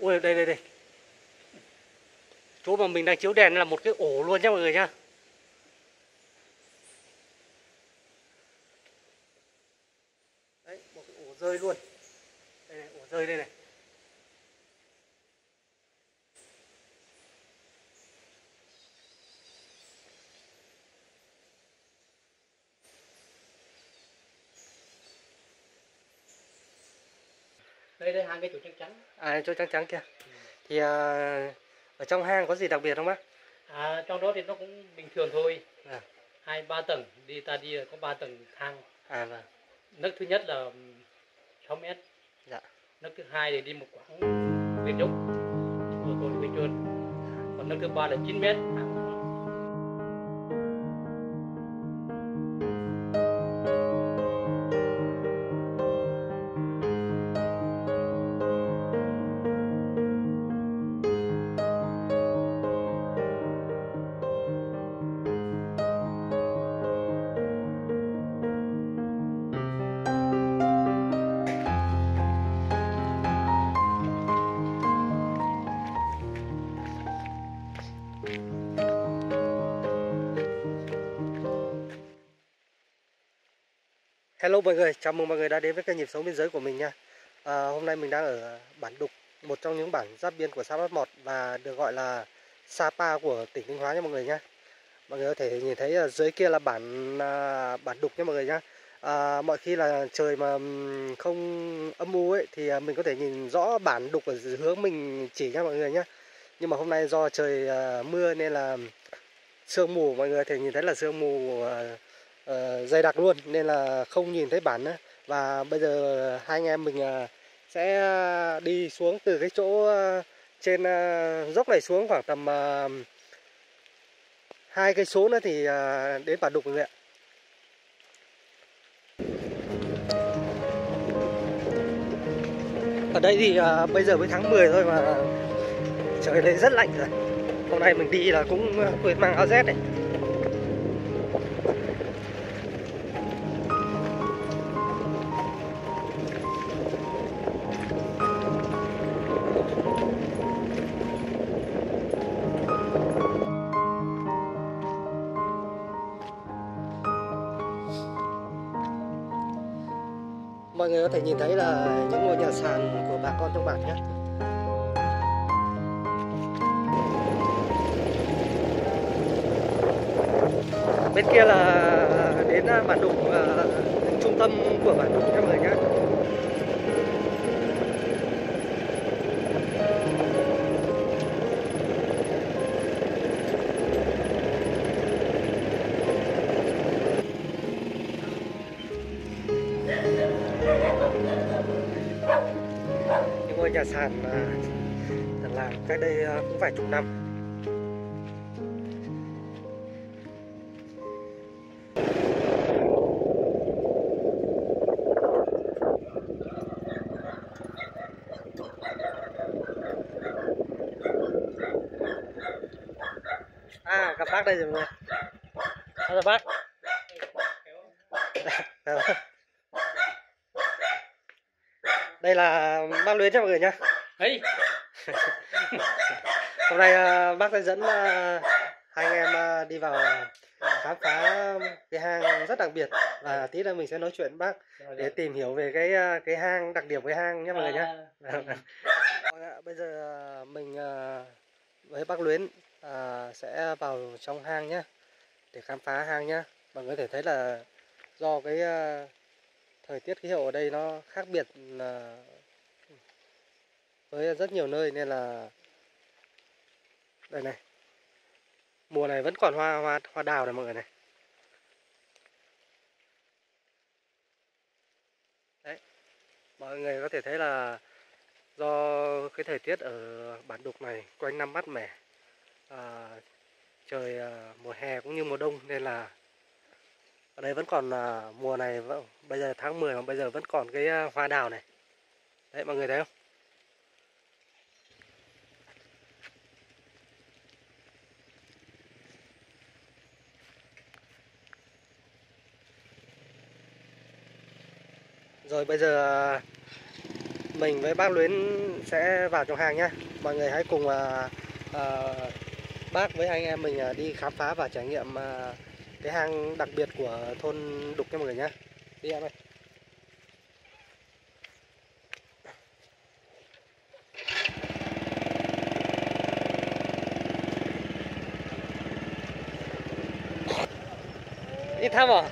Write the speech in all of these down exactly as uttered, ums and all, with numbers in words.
Ôi đây đây đây. Chỗ mà mình đang chiếu đèn là một cái ổ luôn nhá mọi người nhá. Đấy, một cái ổ rơi luôn. Đây này, ổ rơi đây này. Đây đây, hang cái chỗ trắng trắng. À, chỗ trắng trắng kia. Ừ. Thì à, ở trong hang có gì đặc biệt không bác? À, trong đó thì nó cũng bình thường thôi. À. Hai ba tầng, đi ta đi có ba tầng hang. À vâng. Nấc thứ nhất là sáu mét. Dạ. Nấc thứ hai thì đi một quãng viên dốc. Rồi tôi đi trơn. Còn nấc thứ ba là chín mét. Hello mọi người, chào mừng mọi người đã đến với kênh Nhịp Sống Biên Giới của mình nha. à, Hôm nay mình đang ở Bản Đục, một trong những bản giáp biên của xã Bát Mọt và được gọi là Sapa của tỉnh Thanh Hóa nha mọi người nha. Mọi người có thể nhìn thấy ở dưới kia là bản à, bản Đục nha mọi người nha. à, Mọi khi là trời mà không âm u ấy thì mình có thể nhìn rõ Bản Đục ở hướng mình chỉ nha mọi người nhé. Nhưng mà hôm nay do trời à, mưa nên là sương mù, mọi người có thể nhìn thấy là sương mù à, Uh, dày đặc luôn nên là không nhìn thấy bản nữa. Và bây giờ hai anh em mình uh, sẽ uh, đi xuống từ cái chỗ uh, trên uh, dốc này xuống khoảng tầm uh, hai cây số nữa thì uh, đến Bản Đục rồi ạ. Ở đây thì uh, bây giờ mới tháng mười thôi mà trời đây rất lạnh rồi. Hôm nay mình đi là cũng uh, quên mang áo rét này. Mọi người có thể nhìn thấy là những ngôi nhà sàn của bà con trong bản nhé. Bên kia là đến Bản Đục, trung tâm của Bản Đục các mọi người nhé. Nhà sàn làm cách đây cũng vài chục năm. À, gặp bác đây rồi mọi người. Chào bác. Đây là bác Luyến nha mọi người nhá. Hey. Hôm nay bác sẽ dẫn hai anh em đi vào khám phá cái hang rất đặc biệt và tí nữa mình sẽ nói chuyện với bác để tìm hiểu về cái cái hang, đặc điểm của cái hang nha mọi người nhá. Bây giờ mình với bác Luyến sẽ vào trong hang nhá để khám phá hang nhá. Mọi người có thể thấy là do cái thời tiết khí hậu ở đây nó khác biệt với rất nhiều nơi nên là đây này, mùa này vẫn còn hoa hoa hoa đào này mọi người này. Đấy, mọi người có thể thấy là do cái thời tiết ở Bản Đục này quanh năm mát mẻ, à, trời à, mùa hè cũng như mùa đông nên là ở đây vẫn còn uh, mùa này, bây giờ tháng mười mà bây giờ vẫn còn cái uh, hoa đào này. Đấy mọi người thấy không? Rồi bây giờ uh, mình với bác Luyến sẽ vào trong hàng nhé. Mọi người hãy cùng à, à, bác với anh em mình à, đi khám phá và trải nghiệm à, cái hang đặc biệt của thôn Đục nha mọi người nhé. Đi em ơi. Đi thăm à?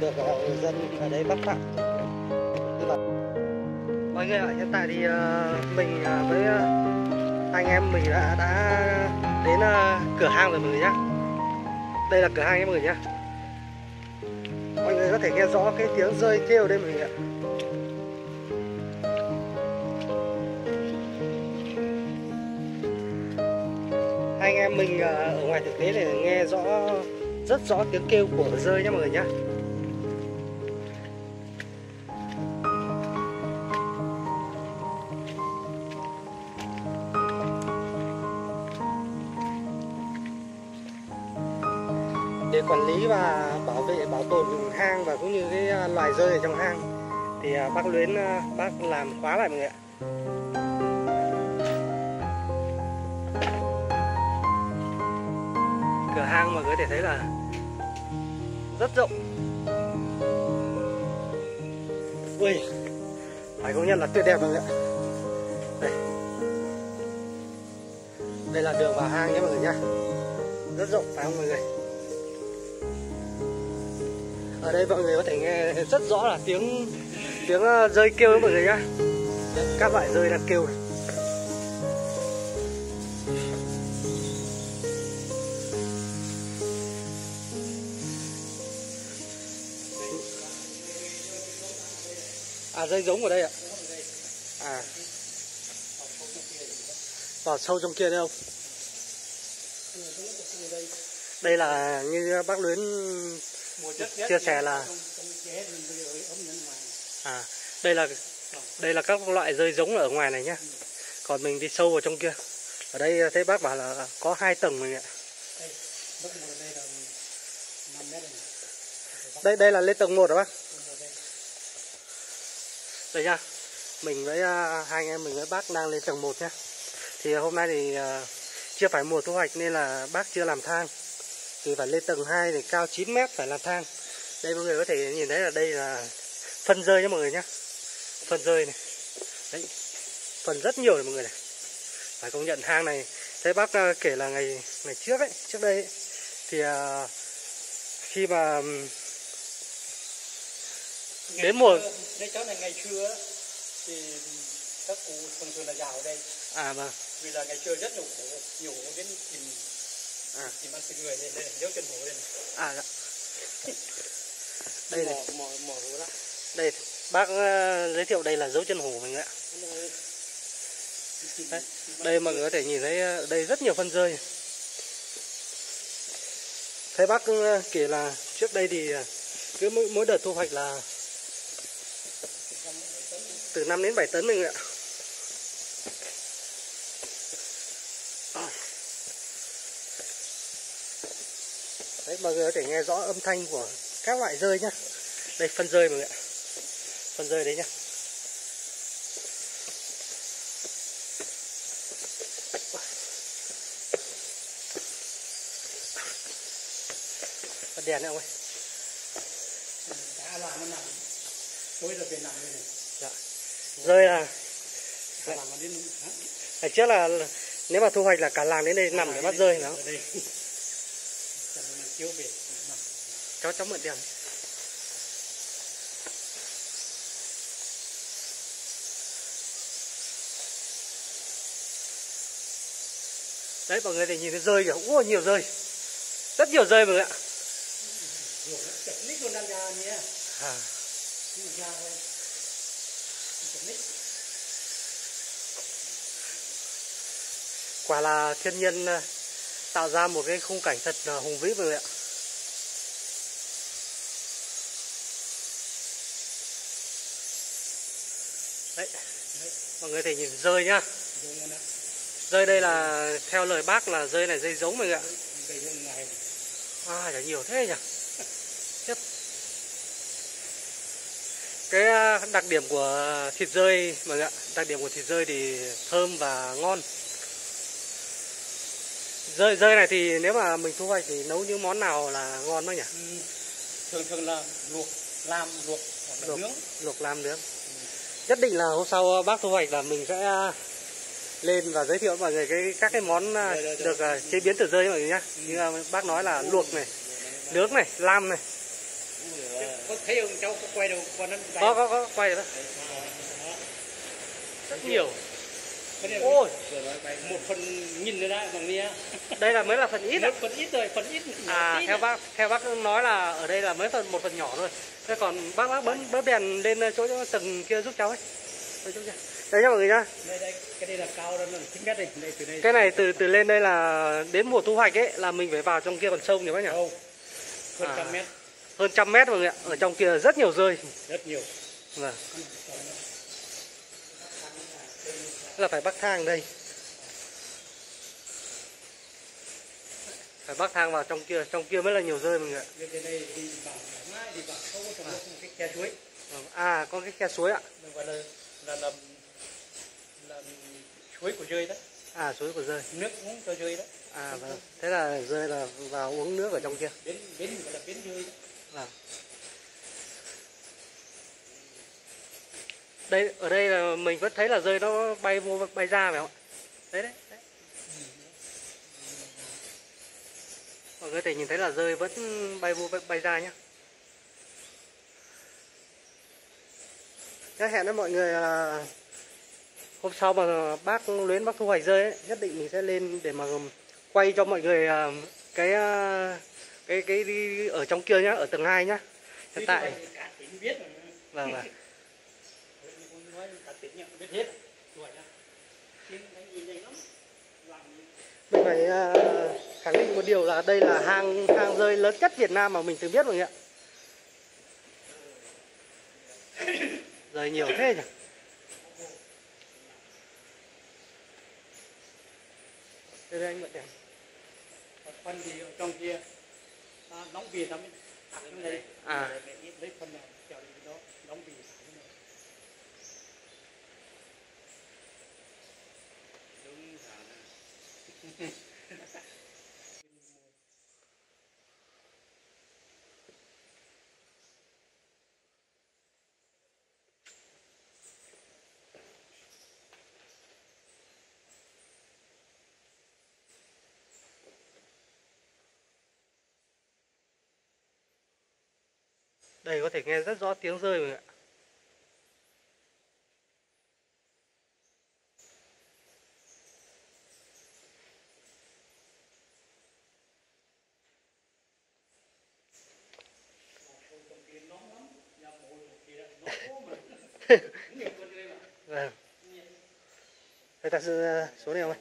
Được người dân ở đấy bắc phạm. Mọi người ạ, hiện tại thì mình với anh em mình đã đã đến cửa hang rồi mọi người nhé. Đây là cửa hang nhé mọi người nhé. Mọi người có thể nghe rõ cái tiếng rơi kêu đây mọi người ạ. Anh em mình ở ngoài thực tế để nghe rõ rất rõ tiếng kêu của rơi nhé mọi người nhé. Để quản lý và bảo vệ bảo tồn hang và cũng như cái loài rơi ở trong hang thì bác Luyến bác làm khóa lại mọi người ạ. Cửa hang mọi người có thể thấy là rất rộng. Ui, phải công nhận là tuyệt đẹp mọi người ạ. Đây, đây là đường vào hang nhé mọi người nhá. Rất rộng phải không mọi người? Ở đây mọi người có thể nghe rất rõ là tiếng tiếng rơi kêu đấy mọi người nhá. Các loại rơi đang kêu này. À, rơi giống ở đây ạ. À, vào sâu trong kia đấy không? Đây là như bác Luyến chia sẻ là à, đây là đây là các loại rơi giống ở ngoài này nhá. Còn mình đi sâu vào trong kia. Ở đây thấy bác bảo là có hai tầng mình ạ. Đây đây là lên tầng một đó bác. Đây nhá. Mình với uh, hai anh em mình với bác đang lên tầng một nhá. Thì hôm nay thì uh, chưa phải mùa thu hoạch nên là bác chưa làm thang. Thì phải lên tầng hai thì cao chín mét phải làm thang. Đây mọi người có thể nhìn thấy là đây là phân rơi nhá mọi người nhá. Phân rơi này. Đấy. Phân rất nhiều này mọi người này. Phải công nhận hang này. Thấy bác kể là ngày ngày trước ấy, trước đây ấy, thì uh, khi mà ngày đến mùa đây cháu này ngày trưa thì các cụ thường thường là già ở đây. À vâng. Vì là ngày trưa rất nhiều hộ, nhiều hộ đến tìm à. Tìm ăn thịt người đây đây nhớ chân hộ lên. À dạ. Đây, đây mỏ, mỏ, mỏ hổ đó. Đây bác uh, giới thiệu đây là dấu chân hổ mình ạ. Đấy. Đây mọi người có thể nhìn thấy đây rất nhiều phân rơi. Thấy bác uh, kể là trước đây thì cứ mỗi, mỗi đợt thu hoạch là từ năm đến bảy tấn mình ạ. Đấy, mọi người có thể nghe rõ âm thanh của các loại rơi nhá. Đây phân rơi mọi người ạ. Phân rơi đấy nhá. Bật đèn nữa ông ơi. Đã là nó nằm. Tối là về nằm đây này. Dạ. Rơi là ngày trước là nếu mà thu hoạch là cả làng đến đây nằm để bắt rơi đó. Cháu cháu mượn đèn. Đấy mọi người để nhìn thấy rơi kìa, ủa nhiều rơi. Rất nhiều rơi mọi người ạ. À. Quả là thiên nhiên tạo ra một cái khung cảnh thật hùng vĩ mọi người ạ. Đấy, đấy. Mọi người thể nhìn rơi nhá. Rơi đây là theo lời bác là rơi này dây giống mình ạ. À, chả nhiều thế nhỉ. Chết. Cái đặc điểm của thịt rơi mọi người ạ, đặc điểm của thịt rơi thì thơm và ngon. Rơi rơi này thì nếu mà mình thu hoạch thì nấu những món nào là ngon đó nhỉ? Ừ. Thường thường là luộc, lam, luộc hoặc là luộc, nướng. Luộc, lam, nướng. Ừ. Nhất định là hôm sau bác thu hoạch là mình sẽ lên và giới thiệu mọi người cái các cái món được, được, được, được chế biến từ rơi mọi người nhá. Ừ. Như bác nói là luộc này, nướng này, lam này. Có thấy ông cháu có quay đâu con ăn có, có, có, quay được đó. Rất nhiều. Ôi, một phần nhìn nữa đã bằng đi á. Đây là mới là phần ít ạ. Phần ít rồi, phần ít. À, theo bác, theo bác nói là ở đây là mới phần một phần nhỏ thôi. Thế còn bác bác bấm bấm đèn lên chỗ tầng kia giúp cháu ấy. Đây nhá mọi người nhá. Đây đây, cái đây là cao lắm, chính gắt đây, đây từ đây. Cái này từ từ lên đây là đến mùa thu hoạch ấy là mình phải vào trong kia còn sâu nhỉ bác nhỉ? Không. Hơn trăm mét. Hơn trăm mét mọi người ạ. Ở trong kia rất nhiều rơi. Rất nhiều. Vâng. Là phải bắc thang đây, phải bắc thang vào trong kia, trong kia mới là nhiều rơi mọi người ạ. À, có cái khe suối ạ. Được gọi là, là, là, là suối của rơi đó. À, suối của rơi. Nước uống cho rơi đó. À, vâng. Thế là rơi là vào uống nước ở trong kia. Bến, bến gọi là bến rơi đó. Vâng. Đây, ở đây là mình vẫn thấy là rơi nó bay vô bay ra phải không ạ? Đấy đấy, đấy. Mọi người có thể nhìn thấy là rơi vẫn bay vô bay, bay ra nhá. Thế hẹn với mọi người là hôm sau mà bác Luyến bác thu hoạch rơi ấy, nhất định mình sẽ lên để mà quay cho mọi người cái cái cái đi ở trong kia nhá, ở tầng hai nhá. Hiện tại vâng vâng. Mình phải khẳng định một điều là đây là hang hang rơi lớn nhất Việt Nam mà mình từng biết mọi người ạ. Rơi nhiều thế nhỉ. Đây đây anh bật đèn. Phân thì ở trong kia nóng bì lắm. À. Lấy phân này kéo đi đó nóng bì. Đây có thể nghe rất rõ tiếng rơi mọi người ạ. Vâng. Đây ta xuống đây không anh?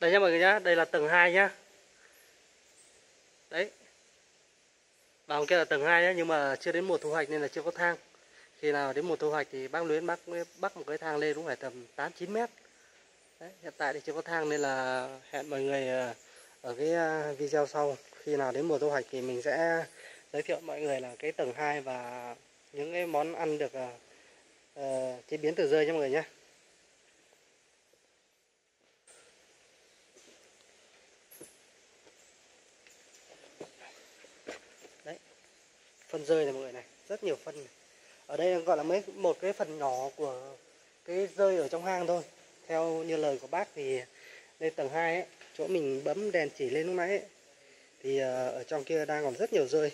Đây nha mọi người nhá, đây là tầng hai nhá. Đấy. Và kia là tầng hai nhá, nhưng mà chưa đến mùa thu hoạch nên là chưa có thang. Khi nào đến mùa thu hoạch thì bác Luyến bác bắc một cái thang lên cũng phải tầm tám chín mét. Đấy, hiện tại thì chưa có thang nên là hẹn mọi người ở cái video sau. Khi nào đến mùa thu hoạch thì mình sẽ giới thiệu mọi người là cái tầng hai và những cái món ăn được uh, chế biến từ rơi nha mọi người nhé. Phân rơi này mọi người này, rất nhiều phân này. Ở đây gọi là mấy một cái phần nhỏ của cái rơi ở trong hang thôi. Theo như lời của bác thì lên tầng hai ấy, chỗ mình bấm đèn chỉ lên lúc nãy ấy, thì ở trong kia đang còn rất nhiều rơi.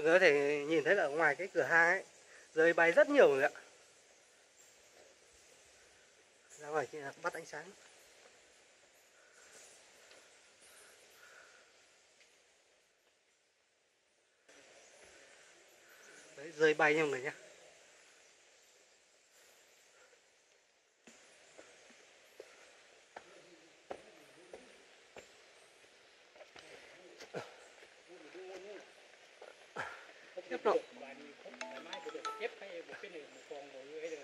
Mọi người có thể nhìn thấy là ngoài cái cửa hàng ấy, rơi bay rất nhiều rồi ạ. Ra ngoài kia bắt ánh sáng. Đấy, rơi bay nha mọi người nhé. Tiếp nọ.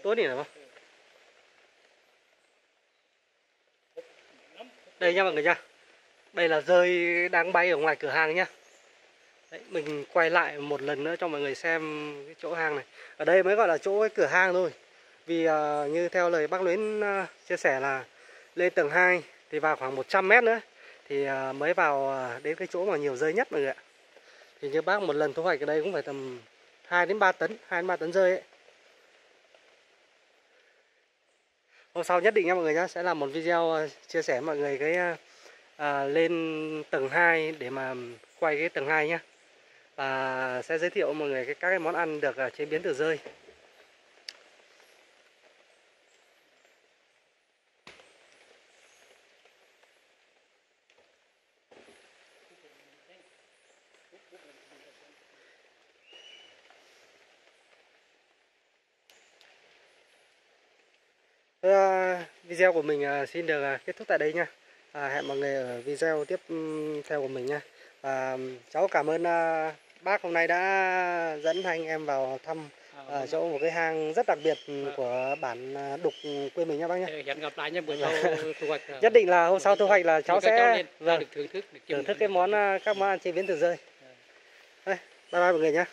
Tối này là không? Đây nha mọi người nha. Đây là rơi đang bay ở ngoài cửa hàng nhá. Đấy, mình quay lại một lần nữa cho mọi người xem cái chỗ hàng này. Ở đây mới gọi là chỗ cái cửa hàng thôi. Vì uh, như theo lời bác Luyến uh, chia sẻ là lên tầng hai thì vào khoảng một trăm mét nữa thì uh, mới vào uh, đến cái chỗ mà nhiều rơi nhất mọi người ạ. Thì như bác một lần thu hoạch ở đây cũng phải tầm hai đến ba tấn, hai đến ba tấn rơi ấy. Hôm sau nhất định nha mọi người nhá, sẽ làm một video chia sẻ mọi người cái à, lên tầng hai để mà quay cái tầng hai nhá. Và sẽ giới thiệu mọi người cái các cái món ăn được chế biến từ rơi. Video của mình xin được kết thúc tại đây nha. À, hẹn mọi người ở video tiếp theo của mình nha. À, cháu cảm ơn uh, bác hôm nay đã dẫn anh em vào thăm ở uh, chỗ một cái hang rất đặc biệt của bản Đục quê mình nha bác nhé. Hẹn gặp lại nha, buổi sau thu hoạch. Nhất định là hôm sau thu hoạch là cháu sẽ thưởng thức cái món các món ăn chế biến từ rơi. Đây, bye bye mọi người nhé.